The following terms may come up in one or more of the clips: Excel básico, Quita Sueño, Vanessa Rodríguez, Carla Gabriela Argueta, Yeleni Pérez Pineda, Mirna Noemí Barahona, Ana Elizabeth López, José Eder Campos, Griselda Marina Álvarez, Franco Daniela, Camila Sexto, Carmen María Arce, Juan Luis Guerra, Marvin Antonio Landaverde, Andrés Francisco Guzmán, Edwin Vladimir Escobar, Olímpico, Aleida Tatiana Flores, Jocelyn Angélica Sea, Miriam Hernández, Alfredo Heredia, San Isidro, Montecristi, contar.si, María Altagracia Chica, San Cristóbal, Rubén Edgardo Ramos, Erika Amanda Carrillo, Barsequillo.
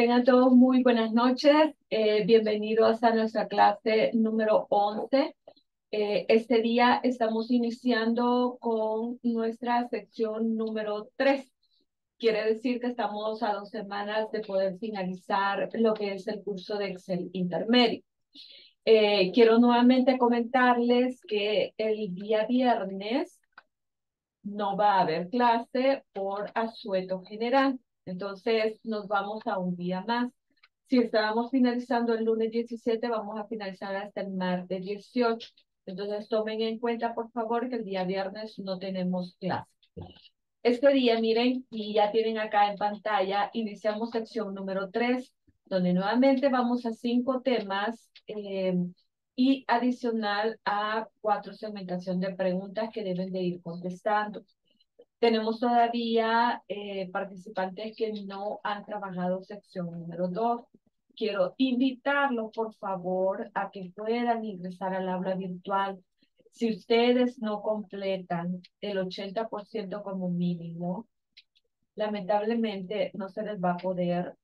Tengan todos muy buenas noches. Bienvenidos a nuestra clase número 11. Este día estamos iniciando con nuestra sección número 3. Quiere decir que estamos a 2 semanas de poder finalizar lo que es el curso de Excel intermedio. Quiero nuevamente comentarles que el día viernes no va a haber clase por asueto general. Entonces, nos vamos a un día más. Si estábamos finalizando el lunes 17, vamos a finalizar hasta el martes 18. Entonces, tomen en cuenta, por favor, que el día viernes no tenemos clase. Este día, miren, y ya tienen acá en pantalla, iniciamos sección número 3, donde nuevamente vamos a 5 temas y adicional a 4 segmentación de preguntas que deben de ir contestando. Tenemos todavía participantes que no han trabajado sección número 2. Quiero invitarlos, por favor, a que puedan ingresar al aula virtual. Si ustedes no completan el 80% como mínimo, lamentablemente no se les va a poder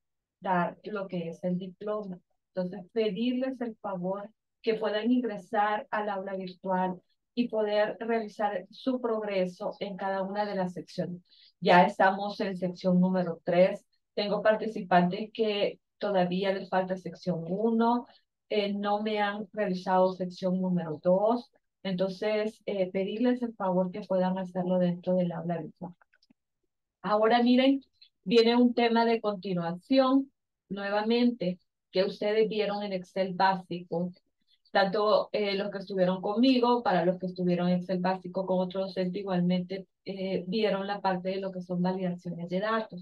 dar lo que es el diploma. Entonces, pedirles el favor que puedan ingresar al aula virtual y poder realizar su progreso en cada una de las secciones. Ya estamos en sección número 3. Tengo participantes que todavía les falta sección 1. No me han realizado sección número 2. Entonces, pedirles el favor que puedan hacerlo dentro del aula virtual. Ahora miren, viene un tema de continuación, nuevamente, que ustedes vieron en Excel básico. Tanto los que estuvieron conmigo, para los que estuvieron en Excel básico con otro docente, igualmente vieron la parte de lo que son validaciones de datos.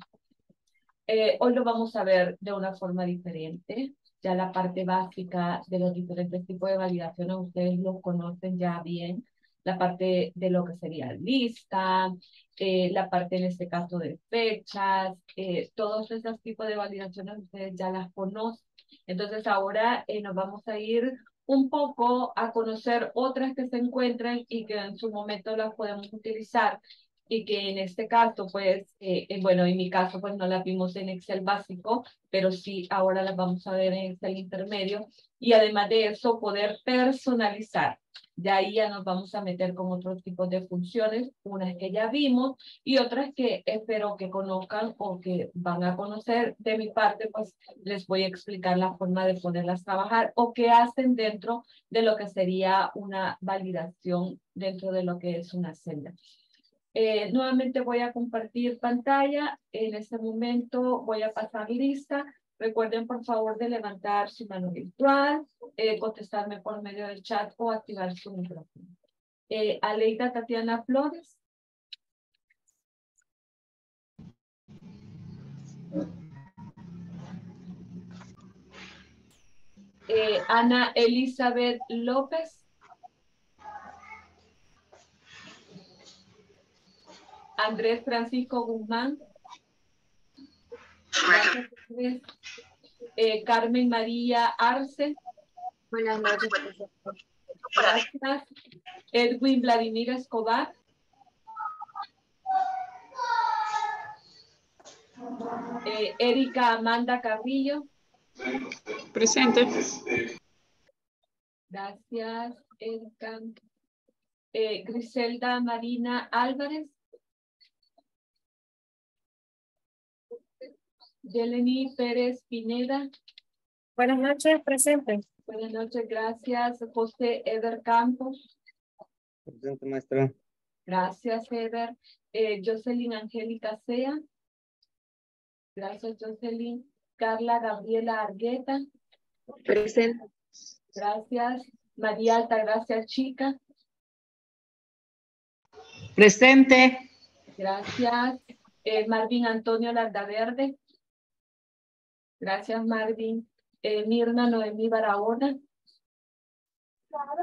Hoy lo vamos a ver de una forma diferente. Ya la parte básica de los diferentes tipos de validaciones, ustedes los conocen ya bien. La parte de lo que sería lista, la parte en este caso de fechas, todos esos tipos de validaciones ustedes ya las conocen. Entonces ahora nos vamos a ir un poco a conocer otras que se encuentran y que en su momento las podemos utilizar y que en este caso, pues, bueno, en mi caso, pues no las vimos en Excel básico, pero sí ahora las vamos a ver en Excel intermedio y además de eso poder personalizar. De ahí ya nos vamos a meter con otros tipos de funciones, unas que ya vimos y otras que espero que conozcan o que van a conocer. De mi parte, pues les voy a explicar la forma de ponerlas a trabajar o qué hacen dentro de lo que sería una validación dentro de lo que es una celda. Nuevamente voy a compartir pantalla. En este momento voy a pasar lista. Recuerden, por favor, de levantar su mano virtual, contestarme por medio del chat o activar su micrófono. Aleida Tatiana Flores. Ana Elizabeth López. Andrés Francisco Guzmán. Gracias. Carmen María Arce. Buenas noches. Gracias. Edwin Vladimir Escobar. Erika Amanda Carrillo. Presente. Gracias, Erika. Griselda Marina Álvarez. Yeleni Pérez Pineda. Buenas noches, presente. Buenas noches, gracias. José Eder Campos. Presente, maestra. Gracias, Eder. Jocelyn Angélica Sea. Gracias, Jocelyn. Carla Gabriela Argueta. Presente. Gracias. María Altagracia Chica. Presente. Gracias. Marvin Antonio Landaverde. Gracias, Marvin. Mirna Noemí Barahona.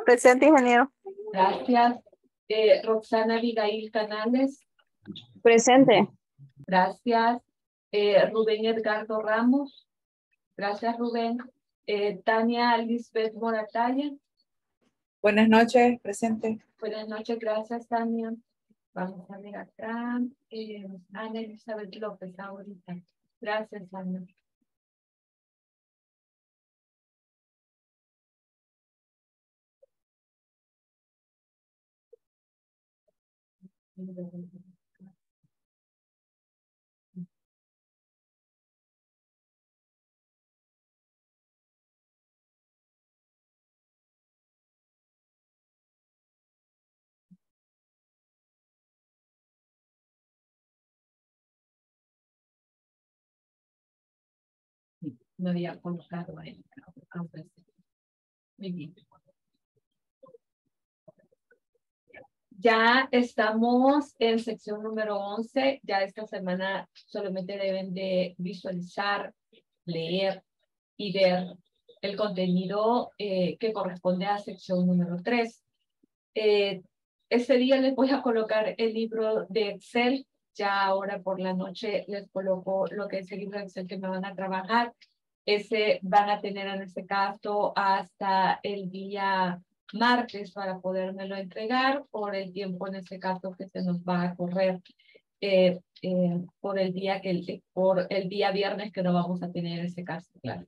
Presente, ingeniero. Gracias. Roxana Abigail Canales. Presente. Gracias. Rubén Edgardo Ramos. Gracias, Rubén. Tania Lisbeth Morataya. Buenas noches, presente. Buenas noches, gracias, Tania. Vamos a ver acá. Ana Elizabeth López, ahorita. Gracias, Ana. No había colocado ahí. Muy bien. Ya estamos en sección número 11. Ya esta semana solamente deben de visualizar, leer y ver el contenido que corresponde a sección número 3. Este día les voy a colocar el libro de Excel. Ya ahora por la noche les coloco lo que es el libro de Excel que me van a trabajar. Ese van a tener en este caso hasta el día martes para podérmelo entregar por el tiempo en este caso que se nos va a correr por el día viernes que no vamos a tener ese caso. Claro.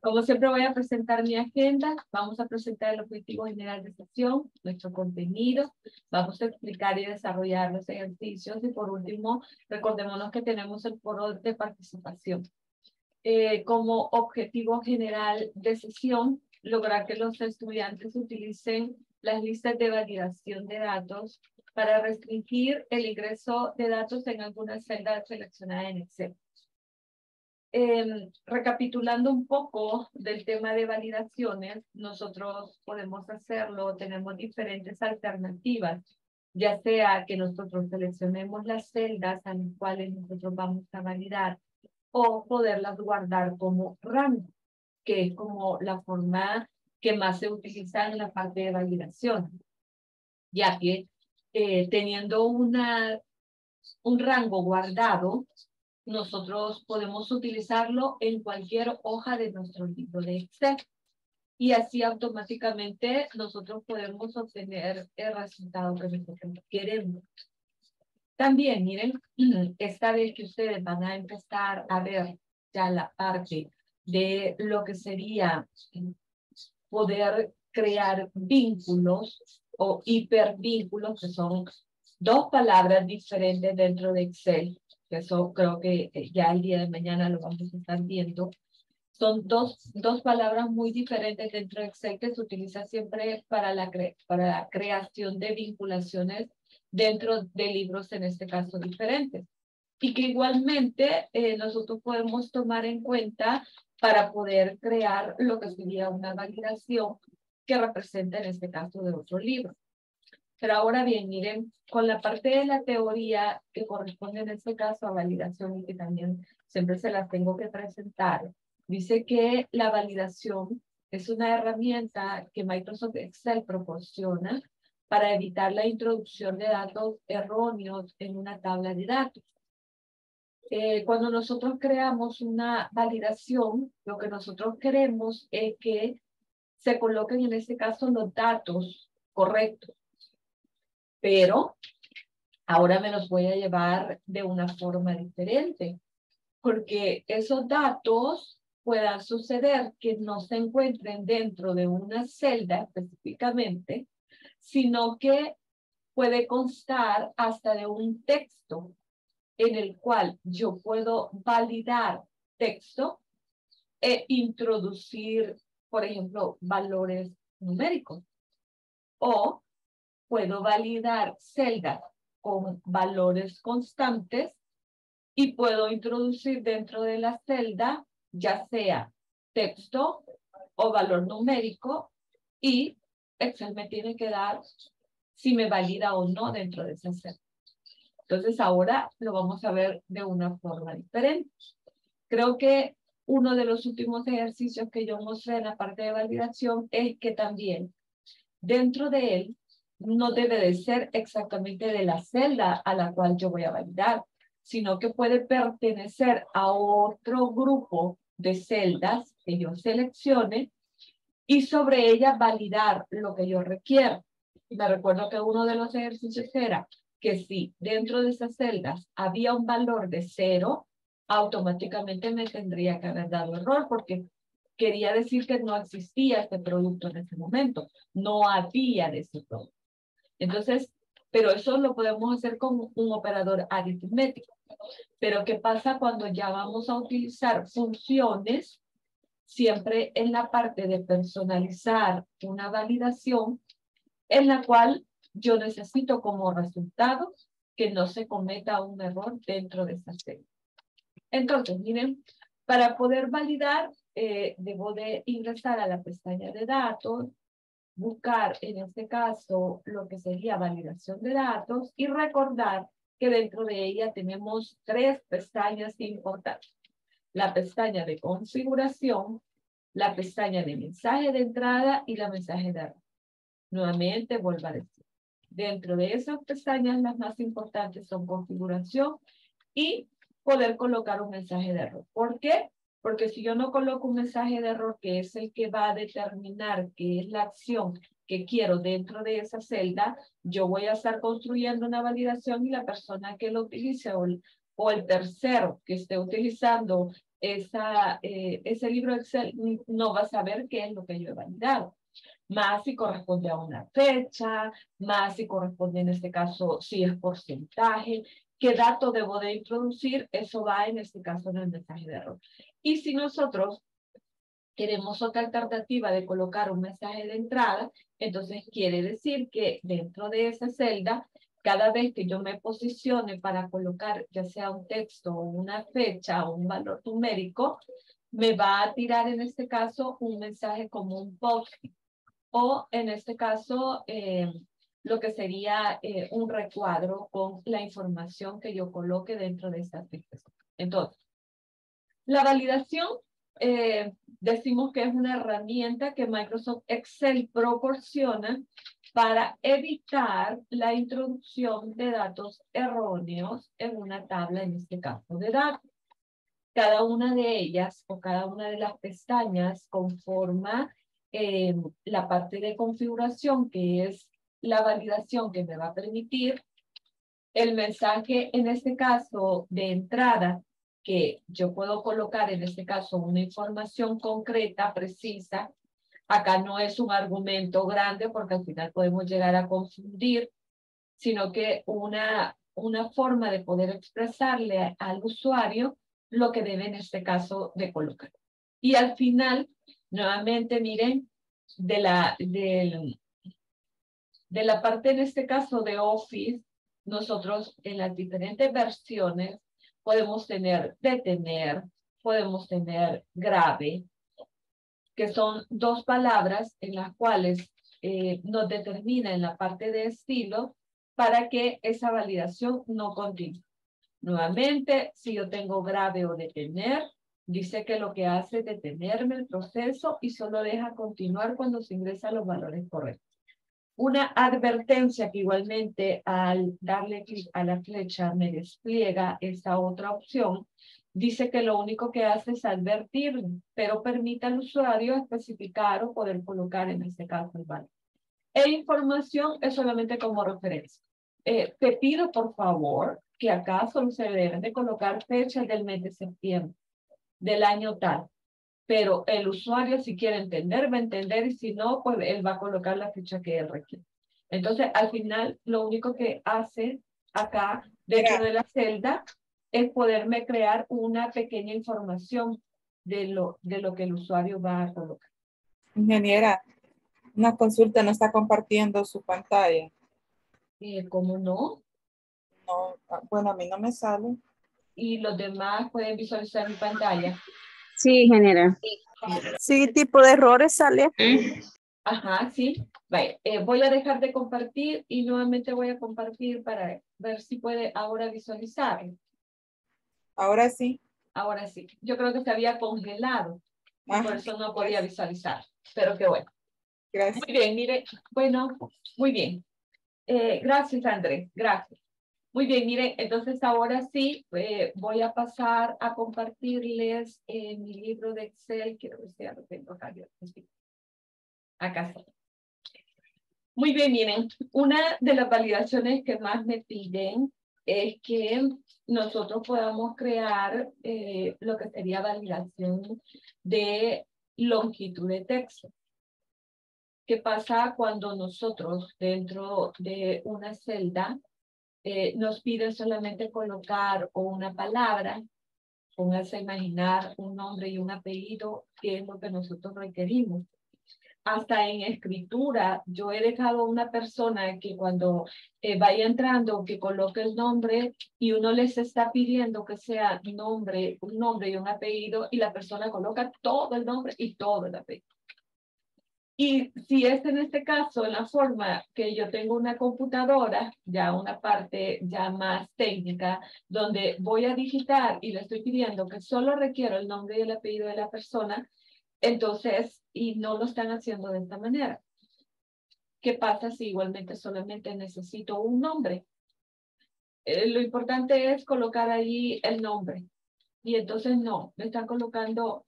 Como siempre voy a presentar mi agenda, vamos a presentar el objetivo general de sesión, nuestro contenido, vamos a explicar y desarrollar los ejercicios y por último recordémonos que tenemos el foro de participación. Como objetivo general de sesión, lograr que los estudiantes utilicen las listas de validación de datos para restringir el ingreso de datos en alguna celda seleccionada en Excel. Recapitulando un poco del tema de validaciones, nosotros podemos hacerlo, tenemos diferentes alternativas, ya sea que nosotros seleccionemos las celdas a las cuales nosotros vamos a validar, o poderlas guardar como rango, que es como la forma que más se utiliza en la parte de validación, ya que teniendo un rango guardado, nosotros podemos utilizarlo en cualquier hoja de nuestro libro de Excel y así automáticamente nosotros podemos obtener el resultado que nosotros queremos. También, miren, esta vez que ustedes van a empezar a ver ya la parte de lo que sería poder crear vínculos o hipervínculos, que son dos palabras diferentes dentro de Excel, que eso creo que ya el día de mañana lo vamos a estar viendo. Son dos palabras muy diferentes dentro de Excel que se utiliza siempre para la creación de vinculaciones dentro de libros, en este caso, diferentes. Y que igualmente nosotros podemos tomar en cuenta para poder crear lo que sería una validación que representa, en este caso, de otro libro. Pero ahora bien, miren, con la parte de la teoría que corresponde, en este caso, a validación y que también siempre se las tengo que presentar, dice que la validación es una herramienta que Microsoft Excel proporciona para evitar la introducción de datos erróneos en una tabla de datos. Cuando nosotros creamos una validación, lo que nosotros queremos es que se coloquen en este caso los datos correctos. Pero ahora me los voy a llevar de una forma diferente, porque esos datos puedan suceder que no se encuentren dentro de una celda específicamente, sino que puede constar hasta de un texto en el cual yo puedo validar texto e introducir, por ejemplo, valores numéricos. O puedo validar celdas con valores constantes y puedo introducir dentro de la celda ya sea texto o valor numérico y Excel me tiene que dar si me valida o no dentro de esa celda. Entonces ahora lo vamos a ver de una forma diferente. Creo que uno de los últimos ejercicios que yo mostré en la parte de validación es que también dentro de él no debe de ser exactamente de la celda a la cual yo voy a validar, sino que puede pertenecer a otro grupo de celdas que yo seleccione y sobre ella validar lo que yo requiera. Me recuerdo que uno de los ejercicios era que si dentro de esas celdas había un valor de 0, automáticamente me tendría que haber dado error porque quería decir que no existía este producto en ese momento, no había de ese producto. Entonces, pero eso lo podemos hacer con un operador aritmético. Pero ¿qué pasa cuando ya vamos a utilizar funciones? Siempre en la parte de personalizar una validación en la cual yo necesito como resultado que no se cometa un error dentro de esta serie. Entonces, miren, para poder validar, debo de ingresar a la pestaña de datos, buscar en este caso lo que sería validación de datos y recordar que dentro de ella tenemos tres pestañas importantes. La pestaña de configuración, la pestaña de mensaje de entrada y la mensaje de error. Nuevamente vuelvo a decir, dentro de esas pestañas las más importantes son configuración y poder colocar un mensaje de error. ¿Por qué? Porque si yo no coloco un mensaje de error, que es el que va a determinar qué es la acción que quiero dentro de esa celda, yo voy a estar construyendo una validación y la persona que lo utilice o el tercero que esté utilizando ese libro Excel no va a saber qué es lo que yo he validado. Más si corresponde a una fecha, más si corresponde en este caso si es porcentaje, qué dato debo de introducir, eso va en este caso en el mensaje de error. Y si nosotros queremos otra alternativa de colocar un mensaje de entrada, entonces quiere decir que dentro de esa celda, cada vez que yo me posicione para colocar ya sea un texto o una fecha o un valor numérico, me va a tirar en este caso un mensaje como un post-it o en este caso lo que sería un recuadro con la información que yo coloque dentro de estas listas. Entonces, la validación decimos que es una herramienta que Microsoft Excel proporciona para evitar la introducción de datos erróneos en una tabla, en este caso de datos. Cada una de ellas o cada una de las pestañas conforma la parte de configuración, que es la validación que me va a permitir el mensaje, en este caso de entrada, que yo puedo colocar en este caso una información concreta, precisa. Acá no es un argumento grande porque al final podemos llegar a confundir, sino que una forma de poder expresarle al usuario lo que debe en este caso de colocar. Y al final, nuevamente miren, de la parte en este caso de Office, nosotros en las diferentes versiones podemos tener detener, podemos tener grave, que son dos palabras en las cuales nos determina en la parte de estilo para que esa validación no continúe. Nuevamente, si yo tengo grave o detener, dice que lo que hace es detenerme el proceso y solo deja continuar cuando se ingresan los valores correctos. Una advertencia que igualmente al darle clic a la flecha me despliega esta otra opción, dice que lo único que hace es advertir, pero permite al usuario especificar o poder colocar en este caso el valor. E información es solamente como referencia. Te pido por favor que acá solo se deben de colocar fechas del mes de septiembre, del año tal. Pero el usuario, si quiere entender, va a entender, y si no, pues él va a colocar la fecha que él requiere. Entonces, al final, lo único que hace acá, dentro de la celda, es poderme crear una pequeña información de lo que el usuario va a colocar. Ingeniera, una consulta, ¿no está compartiendo su pantalla? ¿Cómo no? No, bueno, a mí no me sale. ¿Y los demás pueden visualizar mi pantalla? Sí, genera. Sí, tipo de errores sale. Ajá, sí. Vale. Voy a dejar de compartir y nuevamente voy a compartir para ver si puede ahora visualizar. Ahora sí. Ahora sí. Yo creo que se había congelado. Ajá. Por eso no podía visualizar. Pero qué bueno. Gracias. Muy bien, mire. Bueno, muy bien. Gracias, Andrés. Gracias. Muy bien, miren, entonces ahora sí voy a pasar a compartirles mi libro de Excel. Quiero ver si ya lo tengo acá. Acá está. Muy bien, miren, una de las validaciones que más me piden es que nosotros podamos crear lo que sería validación de longitud de texto. ¿Qué pasa cuando nosotros dentro de una celda nos piden solamente colocar una palabra? Pónganse a imaginar un nombre y un apellido, que es lo que nosotros requerimos. Hasta en escritura, yo he dejado a una persona que cuando vaya entrando, que coloque el nombre y uno les está pidiendo que sea nombre, un nombre y un apellido, y la persona coloca todo el nombre y todo el apellido. Y si es en este caso la forma que yo tengo una computadora, ya una parte ya más técnica, donde voy a digitar y le estoy pidiendo que solo requiero el nombre y el apellido de la persona, entonces, y no lo están haciendo de esta manera. ¿Qué pasa si igualmente solamente necesito un nombre? Lo importante es colocar allí el nombre. Y entonces no, me están colocando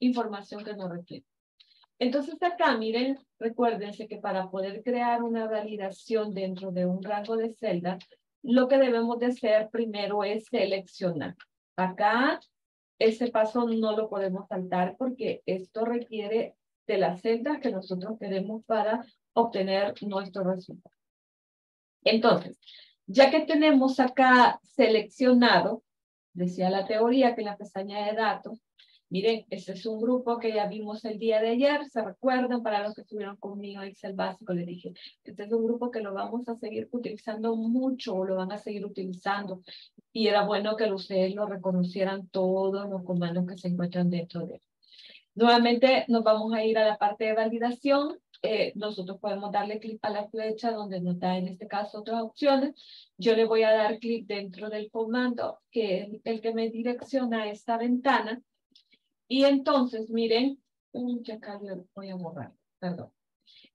información que no requiero. Entonces acá, miren, recuérdense que para poder crear una validación dentro de un rango de celda, lo que debemos de hacer primero es seleccionar. Acá, ese paso no lo podemos saltar porque esto requiere de las celdas que nosotros queremos para obtener nuestro resultado. Entonces, ya que tenemos acá seleccionado, decía la teoría que en la pestaña de datos, miren, este es un grupo que ya vimos el día de ayer, ¿se recuerdan? Para los que estuvieron conmigo en Excel básico, les dije, este es un grupo que lo vamos a seguir utilizando mucho, o lo van a seguir utilizando, y era bueno que ustedes lo reconocieran todos los comandos que se encuentran dentro de él. Nuevamente, nos vamos a ir a la parte de validación. Nosotros podemos darle clic a la flecha donde nos da en este caso otras opciones. Yo le voy a dar clic dentro del comando, que es el que me direcciona a esta ventana. Y entonces, miren, ya acá yo voy a borrar, perdón.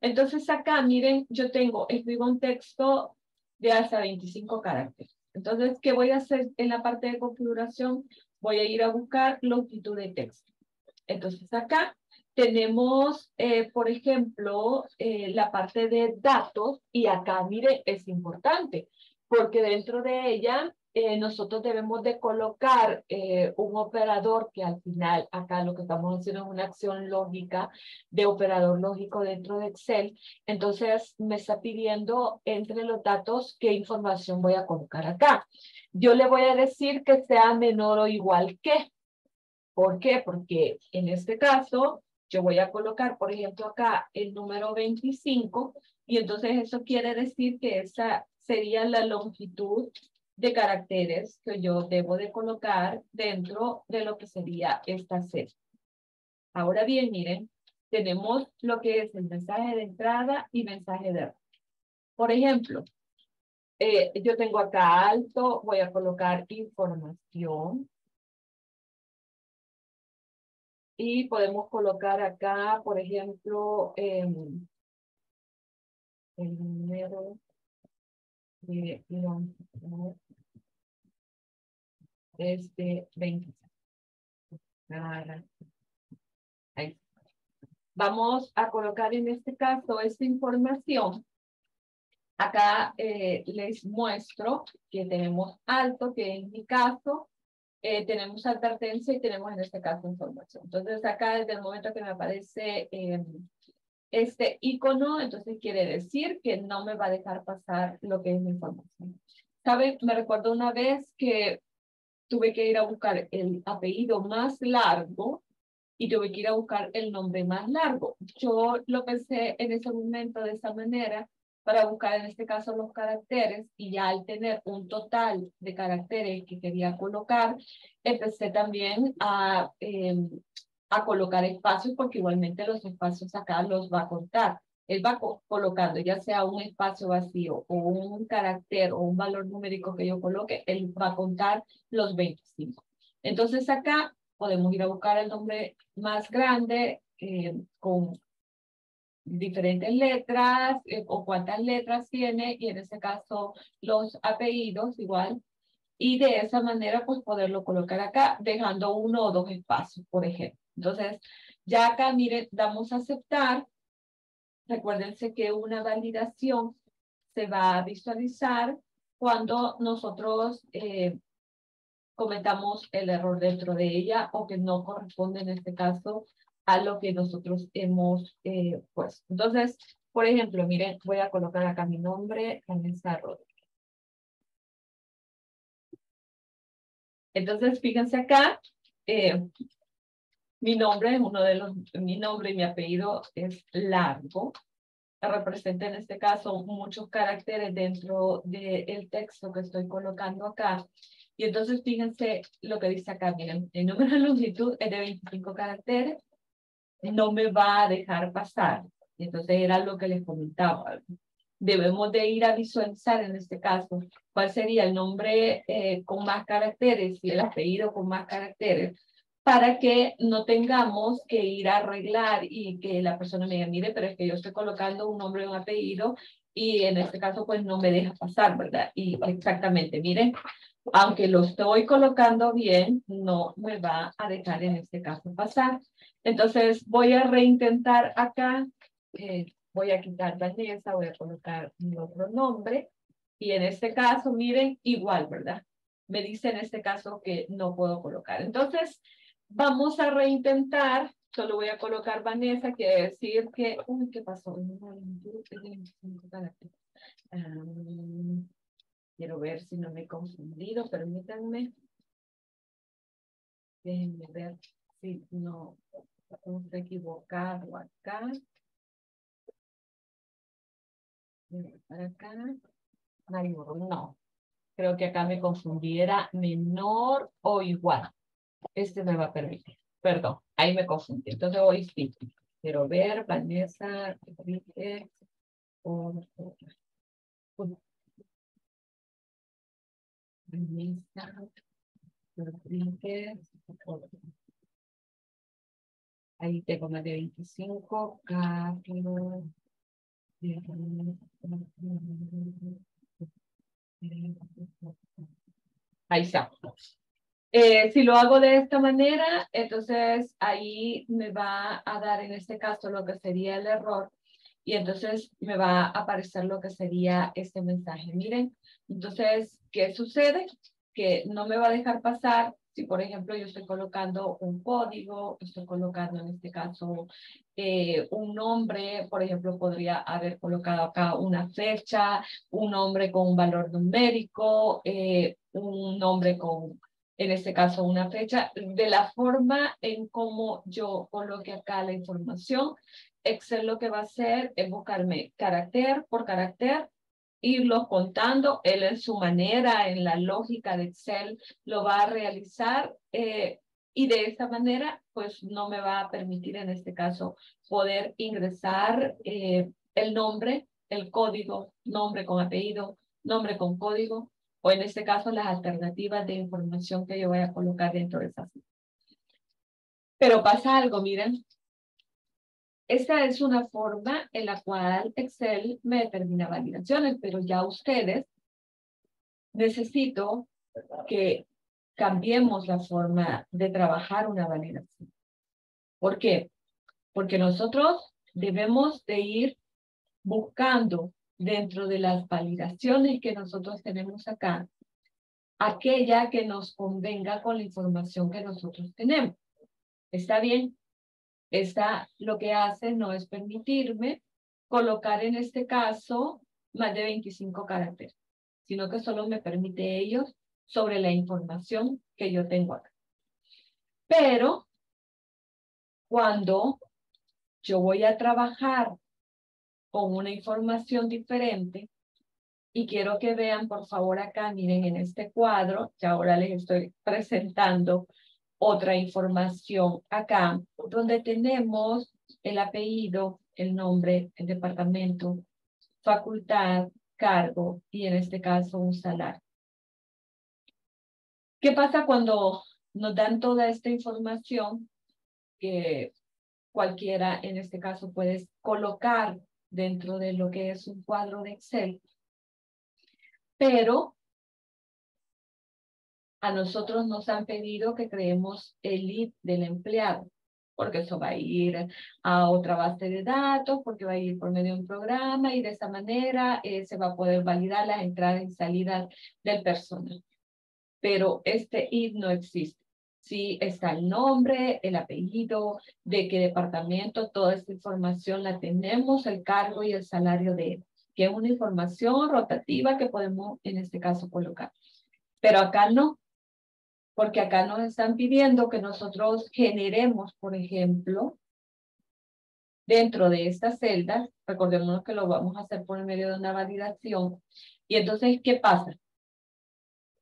Entonces acá, miren, yo tengo, escribo un texto de hasta 25 caracteres. Entonces, ¿qué voy a hacer en la parte de configuración? Voy a ir a buscar longitud de texto. Entonces acá tenemos, por ejemplo, la parte de datos. Y acá, miren, es importante, porque dentro de ella, nosotros debemos de colocar un operador que al final, acá lo que estamos haciendo es una acción lógica de operador lógico dentro de Excel. Entonces me está pidiendo entre los datos qué información voy a colocar acá. Yo le voy a decir que sea menor o igual que. ¿Por qué? Porque en este caso yo voy a colocar, por ejemplo, acá el número 25 y entonces eso quiere decir que esa sería la longitud de caracteres que yo debo de colocar dentro de lo que sería esta celda. Ahora bien, miren, tenemos lo que es el mensaje de entrada y mensaje de error. Por ejemplo, yo tengo acá alto, voy a colocar información. Y podemos colocar acá, por ejemplo, el número este 20. Ahí. Vamos a colocar en este caso esta información. Acá les muestro que tenemos alto, que en mi caso tenemos advertencia y tenemos en este caso información. Entonces acá desde el momento que me aparece este icono, entonces quiere decir que no me va a dejar pasar lo que es mi información. ¿Saben? Me recuerdo una vez que tuve que ir a buscar el apellido más largo y tuve que ir a buscar el nombre más largo. Yo lo pensé en ese momento de esa manera para buscar en este caso los caracteres y ya al tener un total de caracteres que quería colocar, empecé también a colocar espacios porque igualmente los espacios acá los va a contar. Él va colocando ya sea un espacio vacío o un carácter o un valor numérico que yo coloque, él va a contar los 25. Entonces acá podemos ir a buscar el nombre más grande con diferentes letras o cuántas letras tiene y en este caso los apellidos igual. Y de esa manera pues poderlo colocar acá dejando uno o dos espacios, por ejemplo. Entonces, ya acá, miren, damos a aceptar. Recuérdense que una validación se va a visualizar cuando nosotros cometamos el error dentro de ella o que no corresponde en este caso a lo que nosotros hemos puesto. Entonces, por ejemplo, miren, voy a colocar acá mi nombre, Vanessa Rodríguez. Entonces, fíjense acá, mi nombre, mi nombre y mi apellido es largo. Representa en este caso muchos caracteres dentro del texto que estoy colocando acá. Y entonces fíjense lo que dice acá, miren, el número de longitud es de 25 caracteres, no me va a dejar pasar. Entonces era lo que les comentaba. Debemos de ir a visualizar en este caso cuál sería el nombre con más caracteres y el apellido con más caracteres, para que no tengamos que ir a arreglar y que la persona me diga, mire, pero es que yo estoy colocando un nombre y un apellido y en este caso pues no me deja pasar, ¿verdad? Y exactamente, miren, aunque lo estoy colocando bien, no me va a dejar en este caso pasar. Entonces voy a reintentar acá, voy a quitar Vanessa, voy a colocar mi otro nombre y en este caso, miren, igual, ¿verdad? Me dice en este caso que no puedo colocar. Entonces, vamos a reintentar, solo voy a colocar Vanessa, quiere decir que, uy, ¿qué pasó? Quiero ver si no me he confundido, permítanme. Déjenme ver si no hemos equivocado acá. Para acá. No, creo que acá me confundiera menor o igual. Este me va a permitir. Perdón, ahí me confundí. Entonces hoy sí. Quiero ver, Vanessa, Enrique. Vanessa, Enrique. Ahí tengo más de 25. Carlos. Ahí está. Si lo hago de esta manera, entonces ahí me va a dar en este caso lo que sería el error y entonces me va a aparecer lo que sería este mensaje. Miren, entonces, ¿qué sucede? Que no me va a dejar pasar si, por ejemplo, yo estoy colocando un código, estoy colocando en este caso un nombre, por ejemplo, podría haber colocado acá una fecha, un nombre con un valor numérico, un nombre con... En este caso, una fecha, de la forma en cómo yo coloque acá la información. Excel lo que va a hacer es buscarme carácter por carácter, irlos contando. Él en su manera, en la lógica de Excel, lo va a realizar y de esta manera, pues no me va a permitir en este caso poder ingresar el nombre, el código, nombre con apellido, nombre con código, o en este caso las alternativas de información que yo voy a colocar dentro de esa cita. Pero pasa algo, miren. Esta es una forma en la cual Excel me determina validaciones, pero ya ustedes necesito que cambiemos la forma de trabajar una validación. ¿Por qué? Porque nosotros debemos de ir buscando dentro de las validaciones que nosotros tenemos acá, aquella que nos convenga con la información que nosotros tenemos. ¿Está bien? Esta lo que hace no es permitirme colocar en este caso más de 25 caracteres, sino que solo me permite ellos sobre la información que yo tengo acá. Pero cuando yo voy a trabajar con una información diferente, y quiero que vean, por favor, acá, miren en este cuadro, que ahora les estoy presentando otra información acá, donde tenemos el apellido, el nombre, el departamento, facultad, cargo, y en este caso un salario. ¿Qué pasa cuando nos dan toda esta información que cualquiera, en este caso, puedes colocar dentro de lo que es un cuadro de Excel? Pero a nosotros nos han pedido que creemos el ID del empleado, porque eso va a ir a otra base de datos, porque va a ir por medio de un programa y de esa manera se va a poder validar las entradas y salidas del personal. Pero este ID no existe. si está el nombre, el apellido, de qué departamento, toda esta información la tenemos, el cargo y el salario de él, que es una información rotativa que podemos en este caso colocar. Pero acá no, porque acá nos están pidiendo que nosotros generemos, por ejemplo, dentro de estas celdas, recordémonos que lo vamos a hacer por medio de una validación, y entonces, ¿qué pasa?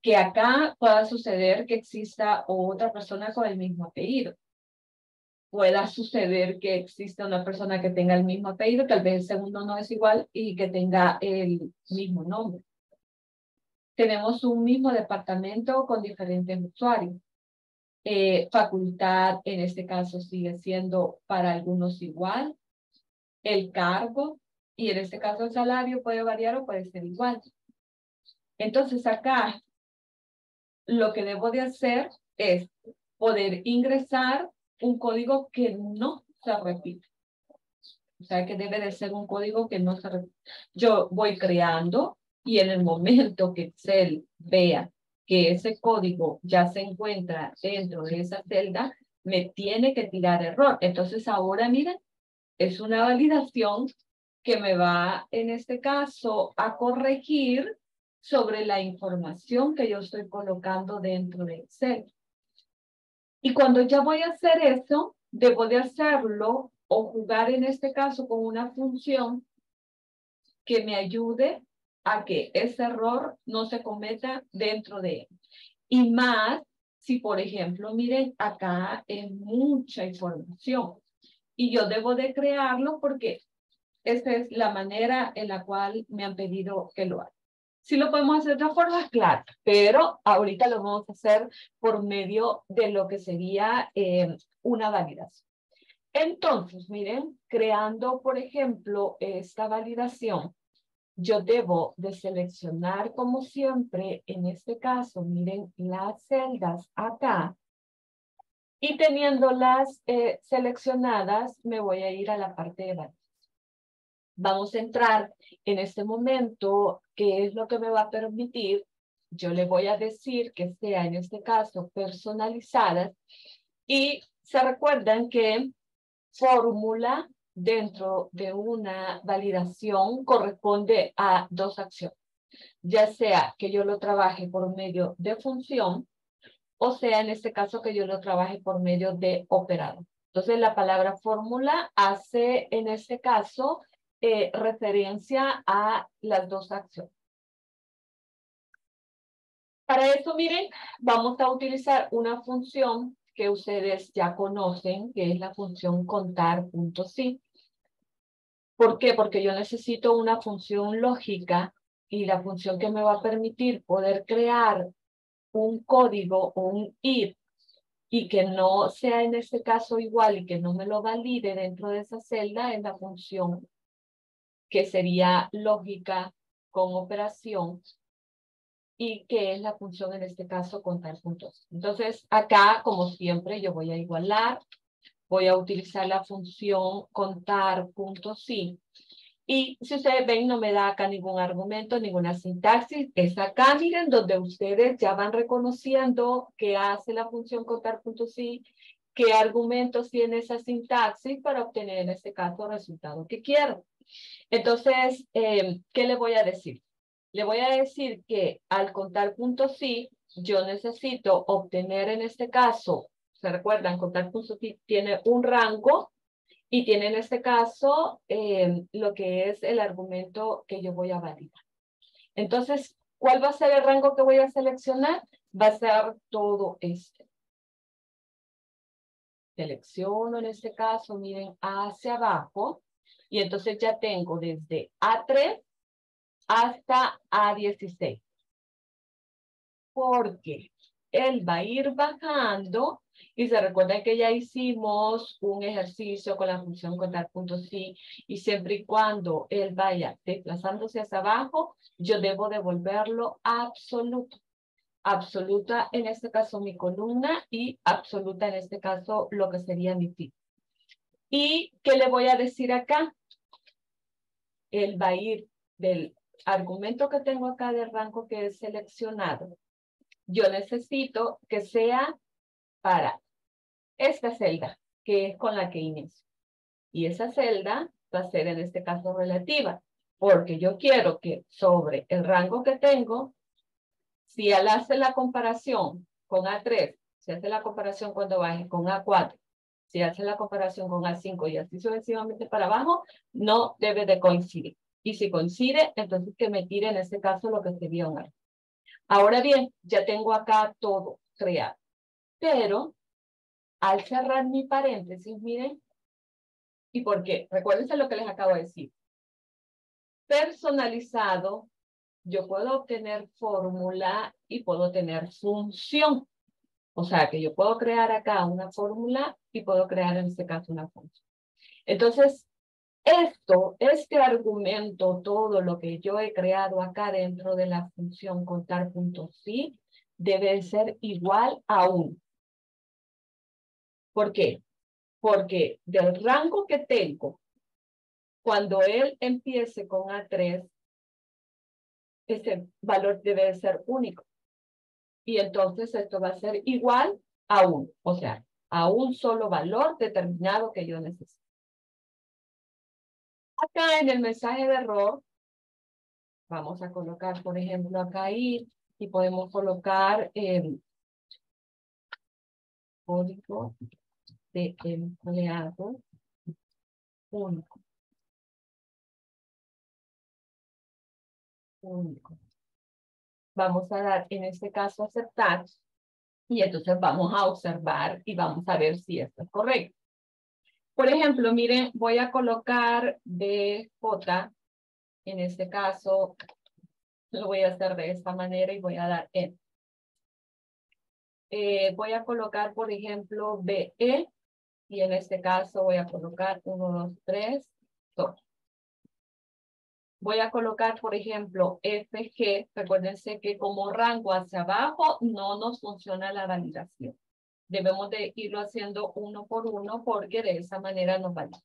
Que acá pueda suceder que exista otra persona con el mismo apellido. Pueda suceder que exista una persona que tenga el mismo apellido, tal vez el segundo no es igual y que tenga el mismo nombre. Tenemos un mismo departamento con diferentes usuarios. Facultad, en este caso, sigue siendo para algunos igual. El cargo, y en este caso el salario, puede variar o puede ser igual. Entonces acá, lo que debo de hacer es poder ingresar un código que no se repite. O sea, que debe de ser un código que no se repite. Yo voy creando y en el momento que Excel vea que ese código ya se encuentra dentro de esa celda, me tiene que tirar error. Entonces ahora, miren, es una validación que me va, en este caso, a corregir sobre la información que yo estoy colocando dentro de Excel. Y cuando ya voy a hacer eso, debo de hacerlo o jugar en este caso con una función que me ayude a que ese error no se cometa dentro de él. Y más, si por ejemplo, miren, acá es mucha información y yo debo de crearlo porque esta es la manera en la cual me han pedido que lo haga. Si lo podemos hacer de otra forma, claro, pero ahorita lo vamos a hacer por medio de lo que sería una validación. Entonces, miren, creando, por ejemplo, esta validación, yo debo de seleccionar, como siempre, en este caso, miren, las celdas acá. Y teniéndolas seleccionadas, me voy a ir a la parte de validación. Vamos a entrar en este momento, que es lo que me va a permitir, yo le voy a decir que sea en este caso personalizadas, y se recuerdan que fórmula dentro de una validación corresponde a dos acciones, ya sea que yo lo trabaje por medio de función, o sea en este caso que yo lo trabaje por medio de operador. Entonces la palabra fórmula hace en este caso referencia a las dos acciones. Para eso, miren, vamos a utilizar una función que ustedes ya conocen, que es la función contar.si. ¿Por qué? Porque yo necesito una función lógica y la función que me va a permitir poder crear un código o un if y que no sea en este caso igual y que no me lo valide dentro de esa celda es la función que sería lógica con operación y que es la función en este caso contar puntos. Entonces acá, como siempre, yo voy a igualar, voy a utilizar la función contar.si. Y si ustedes ven, no me da acá ningún argumento, ninguna sintaxis. Es acá, miren, donde ustedes ya van reconociendo qué hace la función contar.si, qué argumentos tiene esa sintaxis para obtener en este caso el resultado que quiero. Entonces, ¿qué le voy a decir? Le voy a decir que al contar.si, yo necesito obtener en este caso, ¿se recuerdan? Contar.si tiene un rango y tiene en este caso lo que es el argumento que yo voy a validar. Entonces, ¿cuál va a ser el rango que voy a seleccionar? Va a ser todo este. Selecciono en este caso, miren, hacia abajo. Y entonces ya tengo desde A3 hasta A16. Porque él va a ir bajando. Y se recuerda que ya hicimos un ejercicio con la función contar.si. Y siempre y cuando él vaya desplazándose hacia abajo, yo debo devolverlo absoluto. Absoluta en este caso mi columna y absoluta en este caso lo que sería mi tipo. ¿Y qué le voy a decir acá? Él va a ir del argumento que tengo acá del rango que es seleccionado. Yo necesito que sea para esta celda, que es con la que inicio. Y esa celda va a ser en este caso relativa, porque yo quiero que sobre el rango que tengo, si al hacer la comparación con A3, si hace la comparación cuando baje con A4, si hace la comparación con A5 y así sucesivamente para abajo, no debe de coincidir. Y si coincide, entonces que me tire en este caso lo que sería un arco. Ahora bien, ya tengo acá todo creado. Pero al cerrar mi paréntesis, miren, ¿y por qué? Recuérdense lo que les acabo de decir. Personalizado, yo puedo obtener fórmula y puedo tener función. O sea, que yo puedo crear acá una fórmula y puedo crear en este caso una función. Entonces, este argumento, todo lo que yo he creado acá dentro de la función contar.si debe ser igual a 1. ¿Por qué? Porque del rango que tengo, cuando él empiece con A3, este valor debe ser único. Y entonces esto va a ser igual a 1. O sea, a un solo valor determinado que yo necesito. Acá en el mensaje de error, vamos a colocar, por ejemplo, acá ahí, y podemos colocar código de empleado único. Vamos a dar, en este caso, aceptar, y entonces vamos a observar y vamos a ver si esto es correcto. Por ejemplo, miren, voy a colocar DJ, en este caso, lo voy a hacer de esta manera y voy a dar N. Voy a colocar, por ejemplo, BE, y en este caso voy a colocar 1, 2, 3, 2. Voy a colocar, por ejemplo, FG. Recuérdense que como rango hacia abajo no nos funciona la validación. Debemos de irlo haciendo uno por uno porque de esa manera nos valida.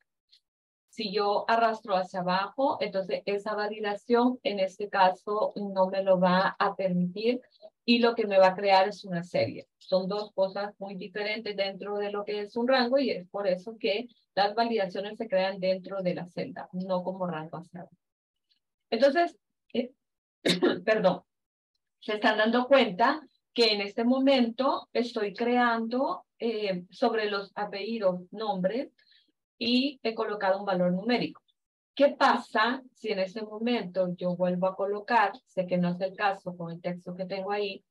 Si yo arrastro hacia abajo, entonces esa validación en este caso no me lo va a permitir y lo que me va a crear es una serie. Son dos cosas muy diferentes dentro de lo que es un rango y es por eso que las validaciones se crean dentro de la celda, no como rango hacia abajo. Entonces, perdón, se están dando cuenta que en este momento estoy creando sobre los apellidos, nombres, y he colocado un valor numérico. ¿Qué pasa si en este momento yo vuelvo a colocar, sé que no es el caso con el texto que tengo ahí,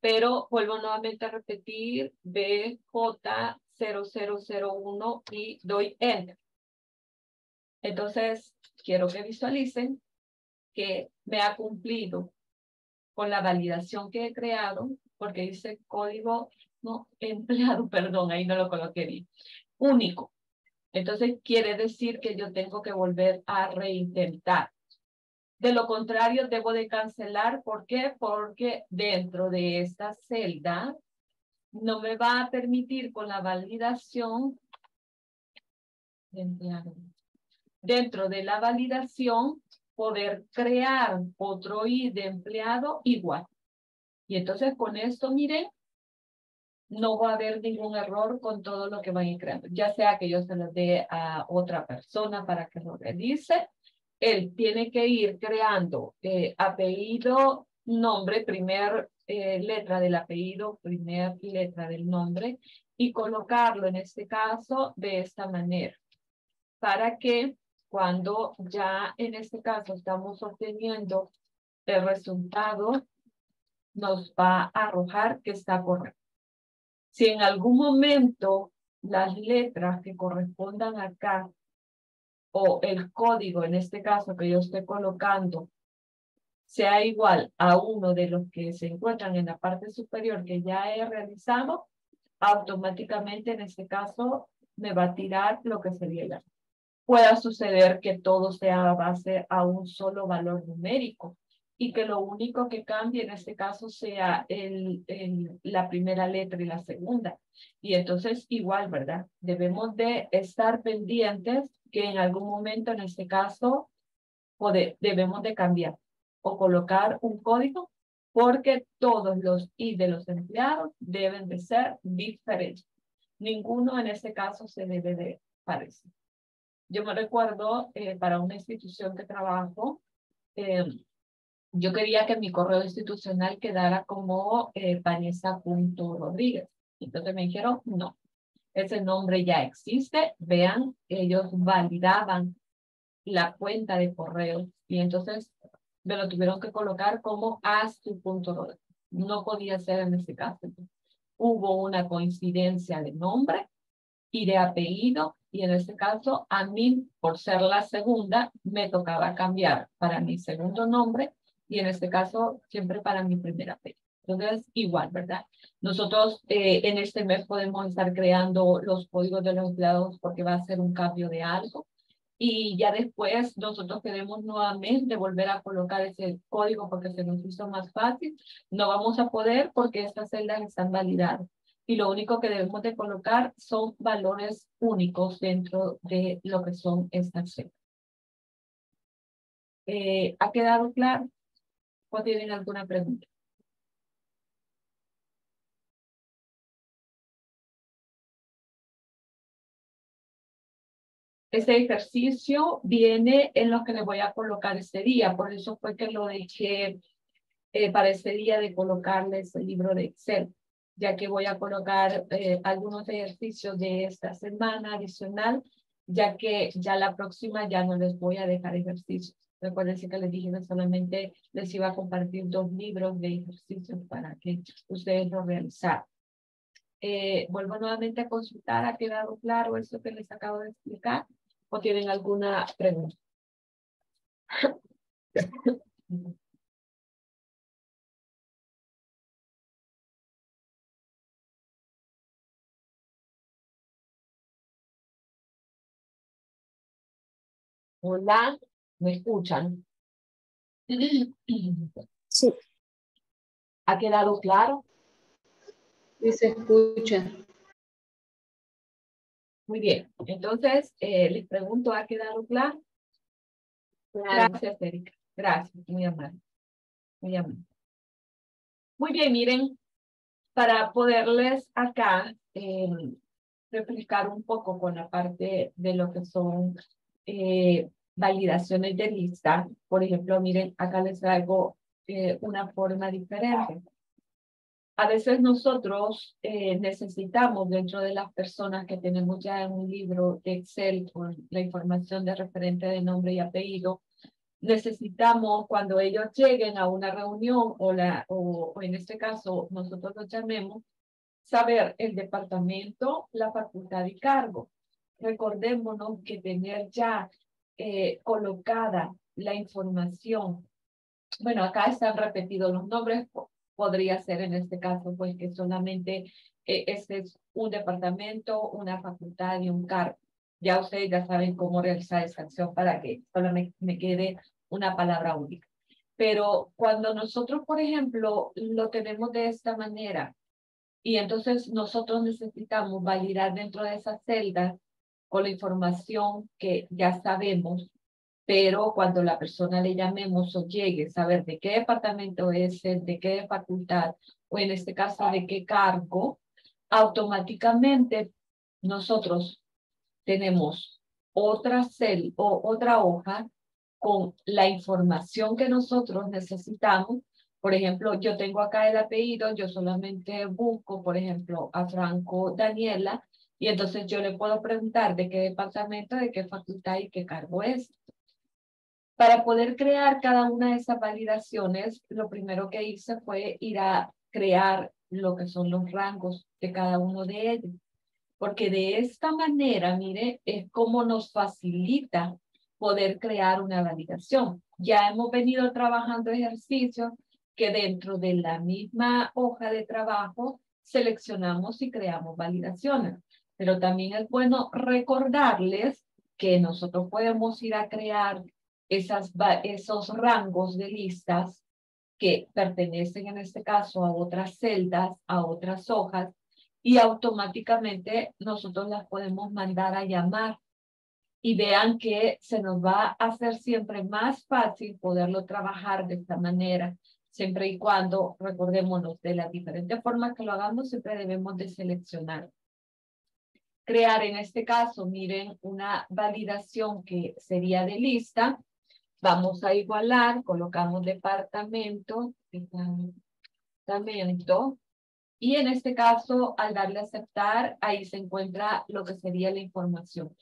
pero vuelvo nuevamente a repetir BJ0001 y doy Enter? Entonces, quiero que visualicen que me ha cumplido con la validación que he creado, porque dice código no empleado, perdón, ahí no lo coloqué bien, único. Entonces quiere decir que yo tengo que volver a reintentar. De lo contrario, debo de cancelar. ¿Por qué? Porque dentro de esta celda no me va a permitir con la validación de empleado. Dentro de la validación poder crear otro I de empleado igual. Y entonces con esto, miren, no va a haber ningún error con todo lo que vayan creando. Ya sea que yo se lo dé a otra persona para que lo realice, él tiene que ir creando apellido, nombre, primer letra del apellido, primer letra del nombre, y colocarlo en este caso de esta manera, para que cuando ya en este caso estamos obteniendo el resultado, nos va a arrojar que está correcto. Si en algún momento las letras que correspondan acá, o el código en este caso que yo estoy colocando, sea igual a uno de los que se encuentran en la parte superior que ya he realizado, automáticamente en este caso me va a tirar lo que sería la. Pueda suceder que todo sea a base a un solo valor numérico y que lo único que cambie en este caso sea la primera letra y la segunda. Y entonces igual, ¿verdad? Debemos de estar pendientes que en algún momento en este caso debemos de cambiar o colocar un código porque todos los I de los empleados deben de ser diferentes. Ninguno en ese caso se debe de parecer. Yo me recuerdo para una institución que trabajo, yo quería que mi correo institucional quedara como Vanessa.Rodríguez. Entonces me dijeron, no, ese nombre ya existe. Vean, ellos validaban la cuenta de correo y entonces me lo tuvieron que colocar como astu.Rodríguez. No podía ser en ese caso. Hubo una coincidencia de nombre y de apellido, y en este caso a mí, por ser la segunda, me tocaba cambiar para mi segundo nombre y en este caso siempre para mi primer apellido. Entonces, igual, ¿verdad? Nosotros en este mes podemos estar creando los códigos de los empleados porque va a ser un cambio de algo. Y ya después nosotros queremos nuevamente volver a colocar ese código porque se nos hizo más fácil. No vamos a poder porque estas celdas están validadas. Y lo único que debemos de colocar son valores únicos dentro de lo que son estas celdas. ¿Ha quedado claro? ¿O tienen alguna pregunta? Este ejercicio viene en los que les voy a colocar este día. Por eso fue que lo dejé para este día de colocarles el libro de Excel, ya que voy a colocar algunos ejercicios de esta semana adicional, ya que ya la próxima ya no les voy a dejar ejercicios. Recuerden que les dije que solamente les iba a compartir 2 libros de ejercicios para que ustedes lo realizaran. Vuelvo nuevamente a consultar, ¿ha quedado claro esto que les acabo de explicar? ¿O tienen alguna pregunta? Hola, ¿me escuchan? Sí. ¿Ha quedado claro? Y se escucha. Muy bien. Entonces, les pregunto, ¿ha quedado claro? Gracias, Erika. Gracias, muy amable. Muy amable. Muy bien, miren, para poderles acá replicar un poco con la parte de lo que son validaciones de lista, por ejemplo, miren, acá les traigo una forma diferente. A veces nosotros necesitamos dentro de las personas que tenemos ya en un libro de Excel con la información de referente de nombre y apellido, necesitamos cuando ellos lleguen a una reunión o en este caso nosotros los llamemos, saber el departamento, la facultad y cargo. Recordémonos que tener ya colocada la información. Bueno, acá están repetidos los nombres. Podría ser en este caso, pues, que solamente este es un departamento, una facultad y un cargo. Ya ustedes ya saben cómo realizar esta acción para que solo me quede una palabra única. Pero cuando nosotros, por ejemplo, lo tenemos de esta manera y entonces nosotros necesitamos validar dentro de esas celdas con la información que ya sabemos, pero cuando la persona le llamemos o llegue, saber de qué departamento es, de qué facultad, o en este caso de qué cargo, automáticamente nosotros tenemos otra hoja con la información que nosotros necesitamos. Por ejemplo, yo tengo acá el apellido, yo solamente busco, por ejemplo, a Franco Daniela, y entonces yo le puedo preguntar de qué departamento, de qué facultad y qué cargo es. Para poder crear cada una de esas validaciones, lo primero que hice fue ir a crear lo que son los rangos de cada uno de ellos. Porque de esta manera, mire, es como nos facilita poder crear una validación. Ya hemos venido trabajando ejercicios que dentro de la misma hoja de trabajo seleccionamos y creamos validaciones. Pero también es bueno recordarles que nosotros podemos ir a crear esos rangos de listas que pertenecen en este caso a otras celdas, a otras hojas, y automáticamente nosotros las podemos mandar a llamar. Y vean que se nos va a hacer siempre más fácil poderlo trabajar de esta manera, Siempre y cuando, recordémonos, de las diferentes formas que lo hagamos, siempre debemos de seleccionar. Crear, en este caso, miren, una validación que sería de lista. Vamos a igualar, colocamos departamento, y en este caso, al darle a aceptar, ahí se encuentra lo que sería la información.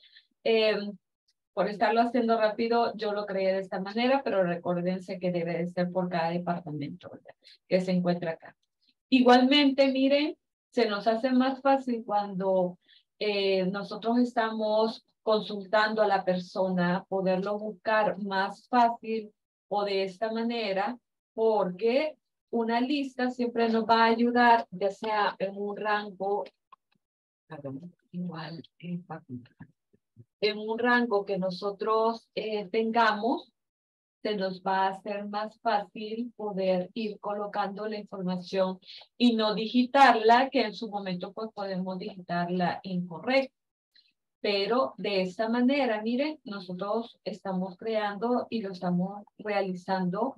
Por estarlo haciendo rápido, yo lo creé de esta manera, pero recuérdense que debe de ser por cada departamento, ¿verdad?, que se encuentra acá. Igualmente, miren, se nos hace más fácil cuando nosotros estamos consultando a la persona, poderlo buscar más fácil o de esta manera, porque una lista siempre nos va a ayudar, ya sea en un rango, perdón, igual en facultad. En un rango que nosotros tengamos, se nos va a hacer más fácil poder ir colocando la información y no digitarla, que en su momento pues podemos digitarla incorrecta. Pero de esta manera, miren, nosotros estamos creando y lo estamos realizando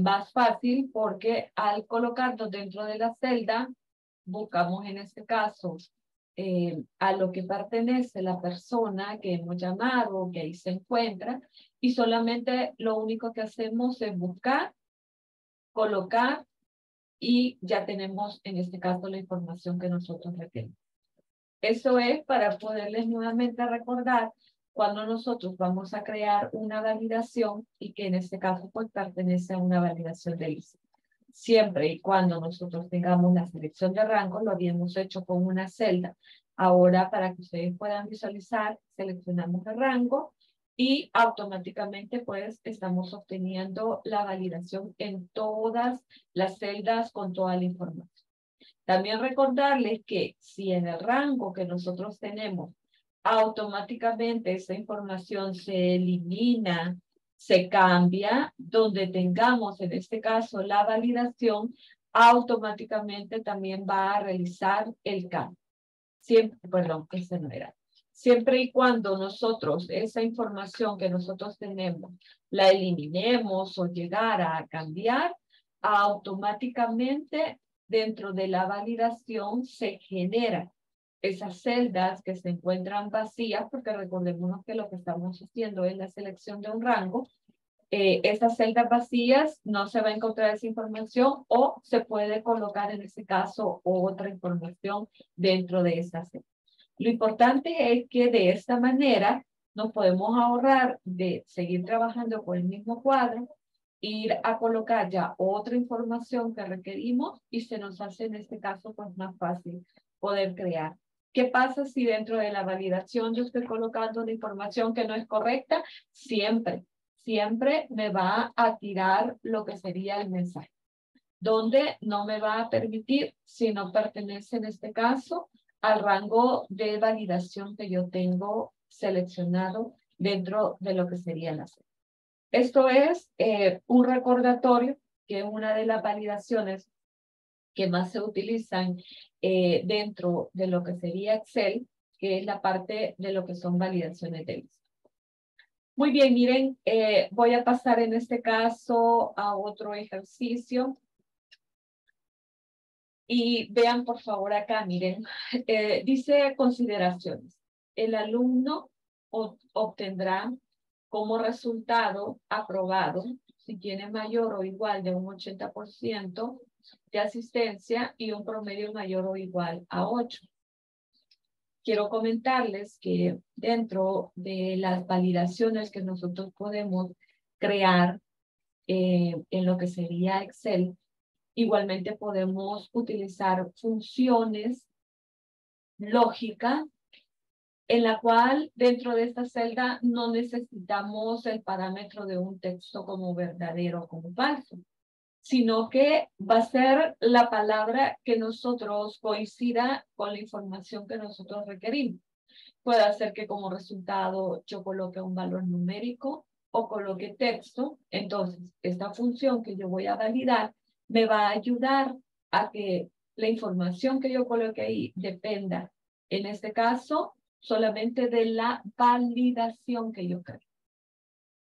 más fácil, porque al colocarnos dentro de la celda, buscamos en este caso a lo que pertenece la persona que hemos llamado, que ahí se encuentra, y solamente lo único que hacemos es buscar, colocar, y ya tenemos en este caso la información que nosotros requerimos. Eso es para poderles nuevamente recordar cuando nosotros vamos a crear una validación y que en este caso pues pertenece a una validación de lista. Siempre y cuando nosotros tengamos la selección de rango, lo habíamos hecho con una celda. Ahora, para que ustedes puedan visualizar, seleccionamos el rango y automáticamente pues estamos obteniendo la validación en todas las celdas con toda la información. También recordarles que si en el rango que nosotros tenemos automáticamente esa información se elimina, se cambia, donde tengamos en este caso la validación, automáticamente también va a realizar el cambio. Siempre, perdón, ese no era. Siempre y cuando nosotros esa información que nosotros tenemos la eliminemos o llegara a cambiar, automáticamente dentro de la validación se generan esas celdas que se encuentran vacías, porque recordemos que lo que estamos haciendo es la selección de un rango. Esas celdas vacías no se va a encontrar esa información, o se puede colocar en ese caso otra información dentro de esa celda. Lo importante es que de esta manera nos podemos ahorrar de seguir trabajando con el mismo cuadro, ir a colocar ya otra información que requerimos, y se nos hace en este caso pues más fácil poder crear. ¿Qué pasa si dentro de la validación yo estoy colocando una información que no es correcta? Siempre me va a tirar lo que sería el mensaje, donde no me va a permitir si no pertenece en este caso al rango de validación que yo tengo seleccionado dentro de lo que sería la celda. Esto es un recordatorio que una de las validaciones que más se utilizan dentro de lo que sería Excel, que es la parte de lo que son validaciones de lista. Muy bien, miren, voy a pasar en este caso a otro ejercicio. Y vean por favor acá, miren, dice consideraciones. El alumno obtendrá como resultado aprobado si tiene mayor o igual de un 80% de asistencia y un promedio mayor o igual a 8. Quiero comentarles que dentro de las validaciones que nosotros podemos crear en lo que sería Excel, igualmente podemos utilizar funciones lógicas, en la cual dentro de esta celda no necesitamos el parámetro de un texto como verdadero o como falso, sino que va a ser la palabra que nosotros coincida con la información que nosotros requerimos. Puede ser que como resultado yo coloque un valor numérico o coloque texto. Entonces, esta función que yo voy a validar me va a ayudar a que la información que yo coloque ahí dependa, en este caso, solamente de la validación que yo creo.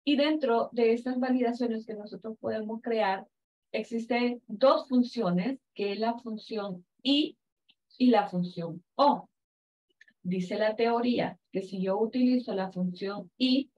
Y dentro de estas validaciones que nosotros podemos crear, existen dos funciones, que es la función y la función o. Dice la teoría que si yo utilizo la función y,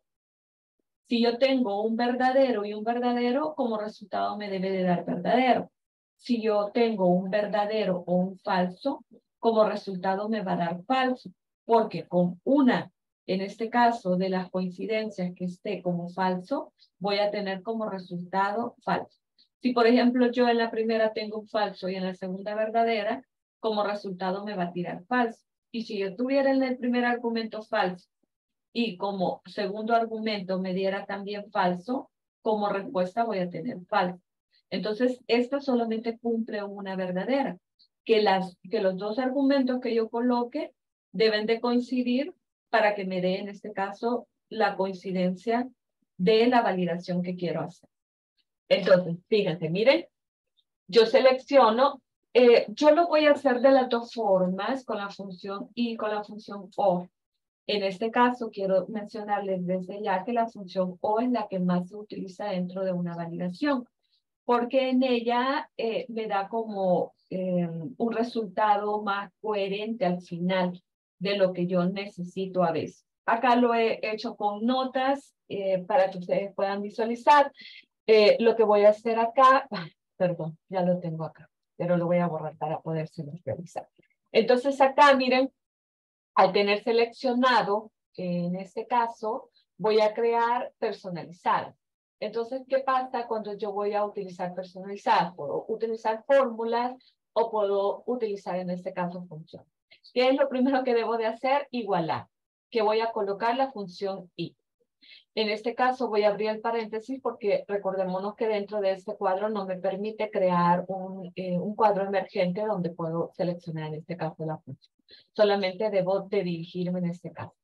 si yo tengo un verdadero y un verdadero, como resultado me debe de dar verdadero. Si yo tengo un verdadero o un falso, como resultado me va a dar falso, porque con una, en este caso, de las coincidencias que esté como falso, voy a tener como resultado falso. Si, por ejemplo, yo en la primera tengo un falso y en la segunda verdadera, como resultado me va a tirar falso. Y si yo tuviera en el primer argumento falso y como segundo argumento me diera también falso, como respuesta voy a tener falso. Entonces, esta solamente cumple una verdadera, que los dos argumentos que yo coloque deben de coincidir para que me dé, en este caso, la coincidencia de la validación que quiero hacer. Entonces, fíjense, miren, yo selecciono, yo lo voy a hacer de las dos formas, con la función y con la función o. En este caso, quiero mencionarles desde ya que la función O es la que más se utiliza dentro de una validación, porque en ella me da como un resultado más coherente al final de lo que yo necesito a veces. Acá lo he hecho con notas para que ustedes puedan visualizar. Lo que voy a hacer acá, perdón, ya lo tengo acá, pero lo voy a borrar para poderse visualizar. Entonces acá, miren, al tener seleccionado, en este caso, voy a crear personalizadas. Entonces, ¿qué pasa cuando yo voy a utilizar personalizadas? Puedo utilizar fórmulas o puedo utilizar, en este caso, función. ¿Qué es lo primero que debo de hacer? Igualar, que voy a colocar la función y. En este caso, voy a abrir el paréntesis porque recordémonos que dentro de este cuadro no me permite crear un cuadro emergente donde puedo seleccionar, en este caso, la función. Solamente debo de dirigirme en este caso.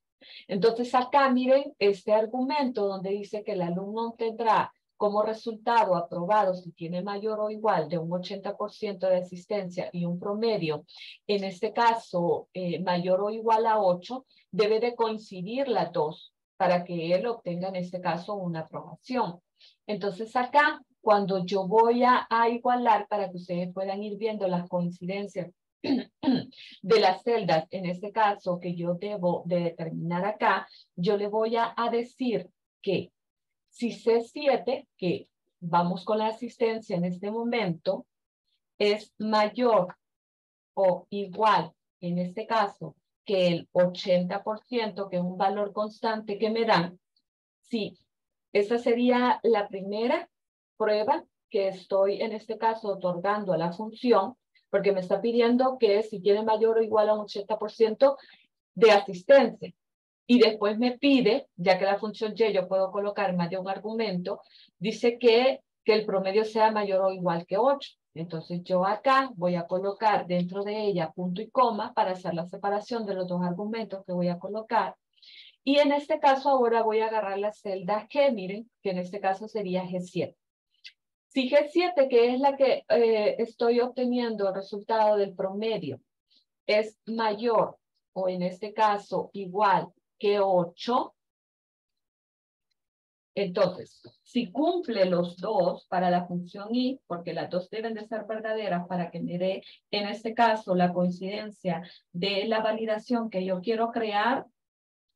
Entonces acá miren este argumento donde dice que el alumno tendrá como resultado aprobado si tiene mayor o igual de un 80% de asistencia y un promedio, en este caso mayor o igual a 8, debe de coincidir las dos para que él obtenga en este caso una aprobación. Entonces acá cuando yo voy a igualar para que ustedes puedan ir viendo las coincidencias de las celdas, en este caso que yo debo de determinar acá, yo le voy a decir que si C7, que vamos con la asistencia en este momento, es mayor o igual, en este caso, que el 80%, que es un valor constante que me dan, sí, esa sería la primera prueba que estoy, en este caso, otorgando a la función, porque me está pidiendo que si tiene mayor o igual a un 80% de asistencia. Y después me pide, ya que la función Y yo puedo colocar más de un argumento, dice que el promedio sea mayor o igual que 8. Entonces yo acá voy a colocar dentro de ella punto y coma para hacer la separación de los dos argumentos que voy a colocar. Y en este caso ahora voy a agarrar la celda G, miren, que en este caso sería G7. Si G7, que es la que estoy obteniendo el resultado del promedio, es mayor o en este caso igual que 8, entonces, si cumple los dos para la función y, porque las dos deben de ser verdaderas para que me dé, en este caso, la coincidencia de la validación que yo quiero crear,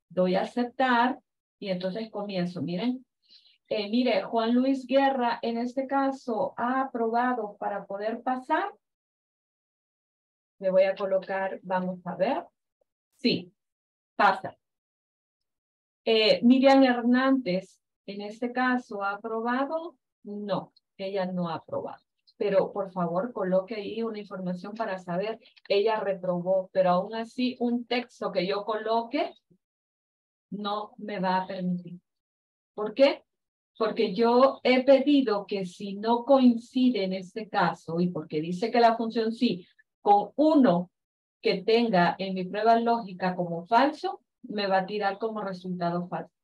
doy a aceptar y entonces comienzo, miren. Mire, Juan Luis Guerra, en este caso, ha aprobado para poder pasar. Le voy a colocar, vamos a ver. Sí, pasa. Miriam Hernández, en este caso, ¿ha aprobado? No, ella no ha aprobado. Pero, por favor, coloque ahí una información para saber. Ella reprobó, pero aún así, un texto que yo coloque no me va a permitir. ¿Por qué? Porque yo he pedido que si no coincide en este caso, y porque dice que la función sí, con uno que tenga en mi prueba lógica como falso, me va a tirar como resultado falso.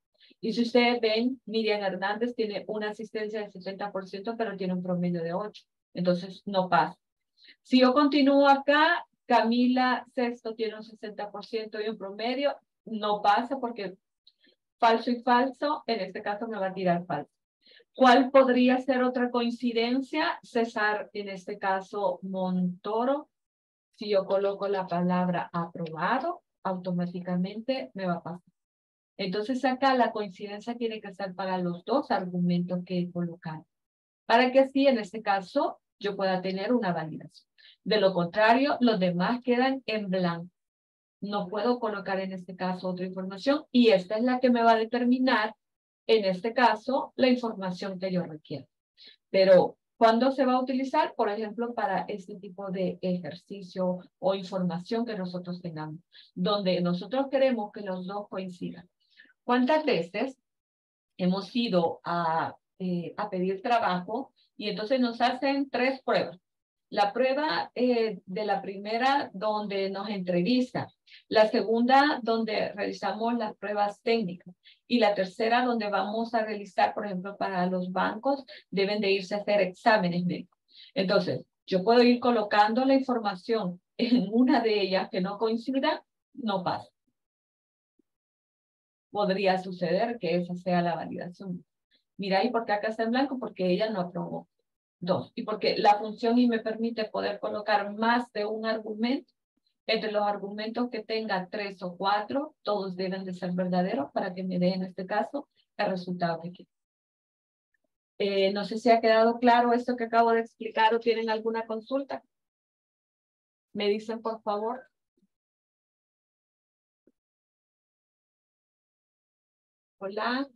Y si ustedes ven, Miriam Hernández tiene una asistencia del 70%, pero tiene un promedio de 8. Entonces, no pasa. Si yo continúo acá, Camila Sexto tiene un 60% y un promedio, no pasa porque falso y falso, en este caso me va a tirar falso. ¿Cuál podría ser otra coincidencia? César, en este caso, Montoro. Si yo coloco la palabra aprobado, automáticamente me va a pasar. Entonces acá la coincidencia tiene que ser para los dos argumentos que he colocado, para que así en este caso yo pueda tener una validación. De lo contrario, los demás quedan en blanco. No puedo colocar en este caso otra información y esta es la que me va a determinar, en este caso, la información que yo requiero. Pero, ¿cuándo se va a utilizar? Por ejemplo, para este tipo de ejercicio o información que nosotros tengamos, donde nosotros queremos que los dos coincidan. ¿Cuántas veces hemos ido a pedir trabajo y entonces nos hacen tres pruebas? La prueba de la primera donde nos entrevista, la segunda donde realizamos las pruebas técnicas y la tercera donde vamos a realizar, por ejemplo, para los bancos, deben de irse a hacer exámenes médicos. Entonces, yo puedo ir colocando la información en una de ellas que no coincida, no pasa. Podría suceder que esa sea la validación. Mira, ¿y por qué acá está en blanco? Porque ella no aprobó. Dos, y porque la función y me permite poder colocar más de un argumento. Entre los argumentos que tenga 3 o 4, todos deben de ser verdaderos para que me dé en este caso el resultado que quiero. No sé si ha quedado claro esto que acabo de explicar o tienen alguna consulta. Me dicen por favor. Hola.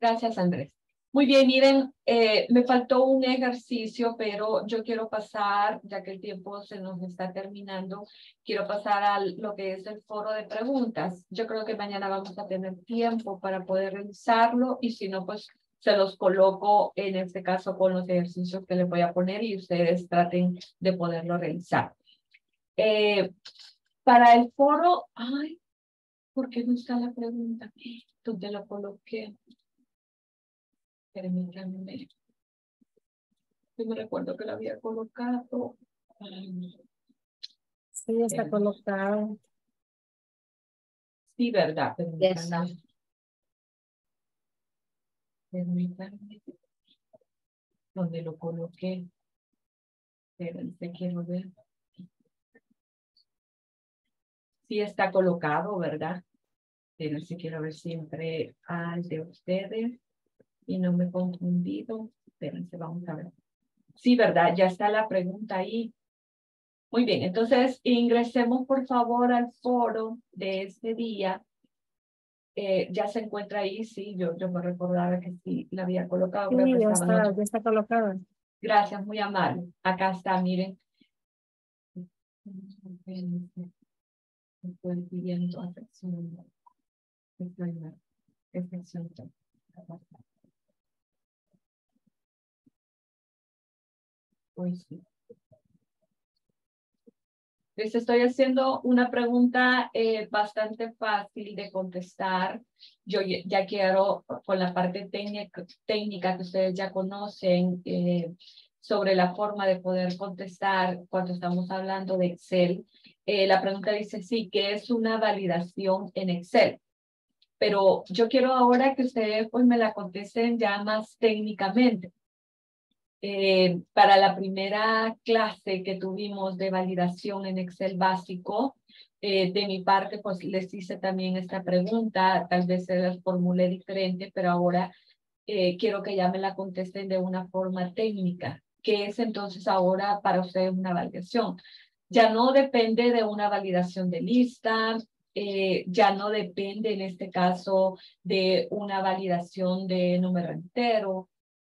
Gracias, Andrés. Muy bien, miren, me faltó un ejercicio, pero yo quiero pasar, ya que el tiempo se nos está terminando, quiero pasar a lo que es el foro de preguntas. Yo creo que mañana vamos a tener tiempo para poder revisarlo y si no, pues se los coloco en este caso con los ejercicios que les voy a poner y ustedes traten de poderlo revisar. Para el foro, ay, ¿por qué no está la pregunta? ¿Dónde la coloqué? Permítanme. Yo me recuerdo que la había colocado. Sí, está colocada. Sí, ¿verdad? Permítanme. Yes. Permítanme. ¿Dónde lo coloqué? Espérense, quiero ver. Sí, está colocado, ¿verdad? Pero sí quiero ver siempre al de ustedes y no me he confundido. Espérense, vamos a ver. Sí, ¿verdad? Ya está la pregunta ahí. Muy bien, entonces ingresemos por favor al foro de este día. Ya se encuentra ahí, sí, yo me recordaba que sí la había colocado. Sí, ya está colocada. Gracias, muy amable. Acá está, miren. Estoy pidiendo atención. Pues sí. Les estoy haciendo una pregunta bastante fácil de contestar. Yo ya quiero, con la parte técnica que ustedes ya conocen, sobre la forma de poder contestar cuando estamos hablando de Excel. La pregunta dice, sí, ¿qué es una validación en Excel? Pero yo quiero ahora que ustedes pues, me la contesten ya más técnicamente. Para la primera clase que tuvimos de validación en Excel básico, de mi parte pues les hice también esta pregunta, tal vez se las formulé diferente, pero ahora quiero que ya me la contesten de una forma técnica. ¿Qué es entonces ahora para ustedes una validación? Ya no depende de una validación de lista. Ya no depende en este caso de una validación de número entero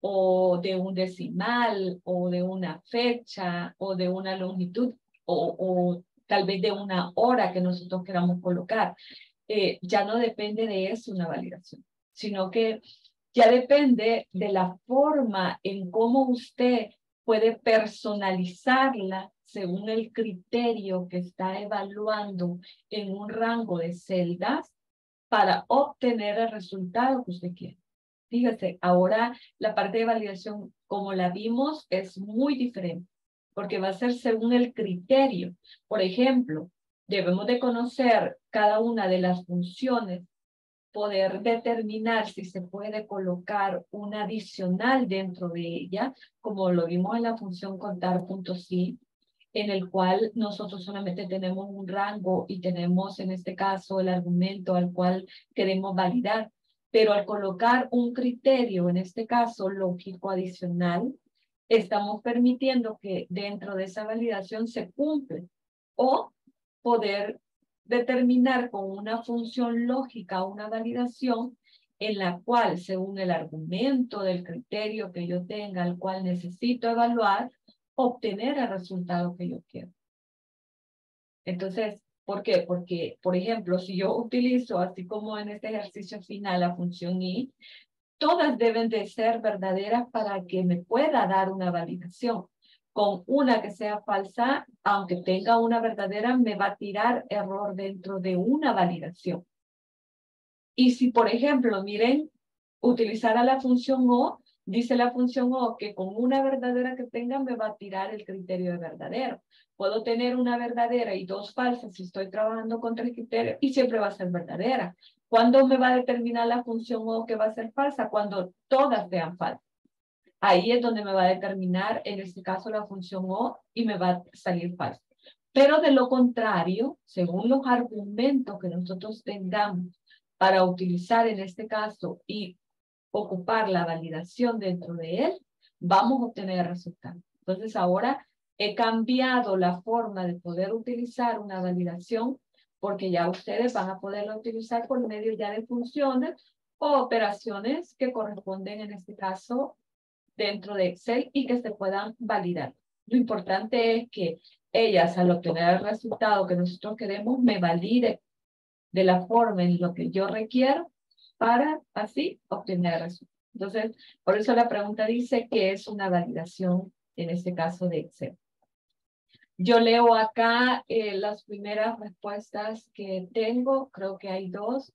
o de un decimal o de una fecha o de una longitud o tal vez de una hora que nosotros queramos colocar. Ya no depende de eso una validación, sino que ya depende de la forma en cómo usted puede personalizarla según el criterio que está evaluando en un rango de celdas para obtener el resultado que usted quiere. Fíjese, ahora la parte de validación, como la vimos, es muy diferente, porque va a ser según el criterio. Por ejemplo, debemos de conocer cada una de las funciones poder determinar si se puede colocar un adicional dentro de ella, como lo vimos en la función contar.si, en el cual nosotros solamente tenemos un rango y tenemos en este caso el argumento al cual queremos validar. Pero al colocar un criterio, en este caso lógico adicional, estamos permitiendo que dentro de esa validación se cumple, o poder determinar con una función lógica una validación en la cual, según el argumento del criterio que yo tenga, al cual necesito evaluar, obtener el resultado que yo quiero. Entonces, ¿por qué? Porque, por ejemplo, si yo utilizo, así como en este ejercicio final, la función y, todas deben de ser verdaderas para que me pueda dar una validación. Con una que sea falsa, aunque tenga una verdadera, me va a tirar error dentro de una validación. Y si, por ejemplo, miren, utilizara la función o, dice la función o que con una verdadera que tenga me va a tirar el criterio de verdadero. Puedo tener una verdadera y dos falsas si estoy trabajando con tres criterios y siempre va a ser verdadera. ¿Cuándo me va a determinar la función o que va a ser falsa? Cuando todas sean falsas. Ahí es donde me va a determinar, en este caso, la función o y me va a salir falsa. Pero de lo contrario, según los argumentos que nosotros tengamos para utilizar en este caso y ocupar la validación dentro de él, vamos a obtener el resultado. Entonces ahora he cambiado la forma de poder utilizar una validación porque ya ustedes van a poderla utilizar por medio ya de funciones o operaciones que corresponden en este caso dentro de Excel y que se puedan validar. Lo importante es que ellas, al obtener el resultado que nosotros queremos, me valide de la forma en lo que yo requiero para así obtener el resultado. Entonces, por eso la pregunta dice que es una validación en este caso de Excel. Yo leo acá las primeras respuestas que tengo. Creo que hay dos.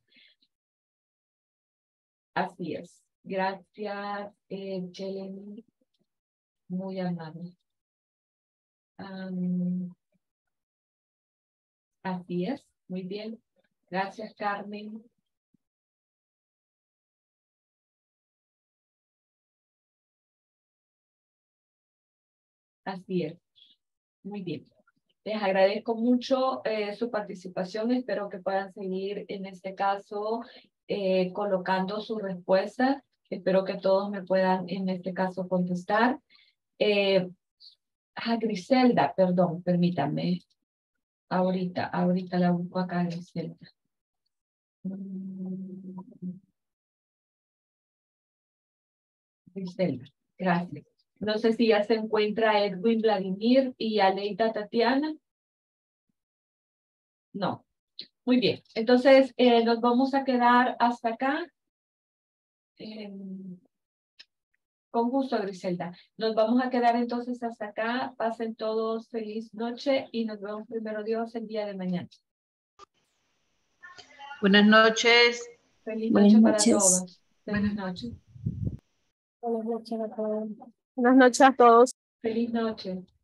Así es. Gracias, Yeleni. Muy amable. Así es, muy bien. Gracias, Carmen. Así es, muy bien. Les agradezco mucho su participación. Espero que puedan seguir en este caso colocando sus respuestas. Espero que todos me puedan, en este caso, contestar. Griselda, perdón, permítanme. Ahorita la busco acá, Griselda. Griselda, gracias. No sé si ya se encuentra Edwin Vladimir y Aleida Tatiana. No. Muy bien. Entonces, nos vamos a quedar hasta acá. Con gusto, Griselda. Nos vamos a quedar entonces hasta acá. Pasen todos feliz noche y nos vemos primero Dios el día de mañana. Buenas noches. Feliz noche para todos. Buenas noches. Buenas noches a todos. Buenas noches a todos. Feliz noche.